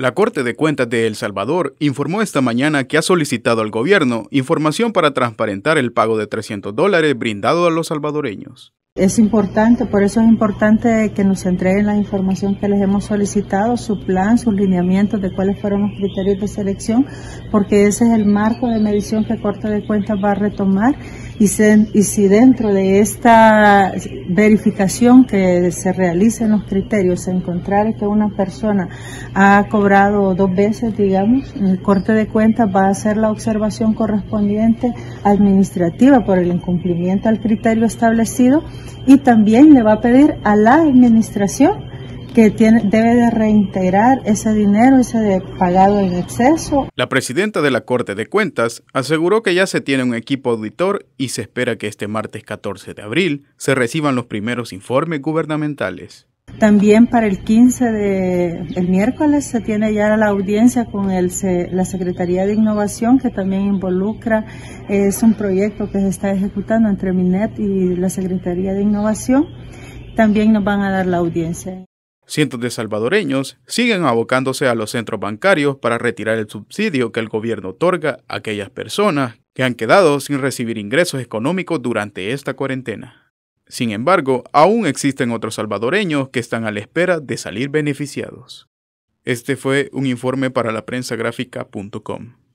La Corte de Cuentas de El Salvador informó esta mañana que ha solicitado al gobierno información para transparentar el pago de $300 brindado a los salvadoreños. Es importante, por eso es importante que nos entreguen la información que les hemos solicitado, su plan, sus lineamientos de cuáles fueron los criterios de selección, porque ese es el marco de medición que Corte de Cuentas va a retomar. Y si dentro de esta verificación que se realiza en los criterios se encontrar que una persona ha cobrado dos veces, digamos, el Corte de Cuentas va a hacer la observación correspondiente administrativa por el incumplimiento al criterio establecido y también le va a pedir a la administración que debe de reintegrar ese dinero, pagado en exceso. La presidenta de la Corte de Cuentas aseguró que ya se tiene un equipo auditor y se espera que este martes 14 de abril se reciban los primeros informes gubernamentales. También para el 15 el miércoles se tiene ya la audiencia con la Secretaría de Innovación, que también involucra, es un proyecto que se está ejecutando entre MINET y la Secretaría de Innovación. También nos van a dar la audiencia. Cientos de salvadoreños siguen abocándose a los centros bancarios para retirar el subsidio que el gobierno otorga a aquellas personas que han quedado sin recibir ingresos económicos durante esta cuarentena. Sin embargo, aún existen otros salvadoreños que están a la espera de salir beneficiados. Este fue un informe para laprensagráfica.com.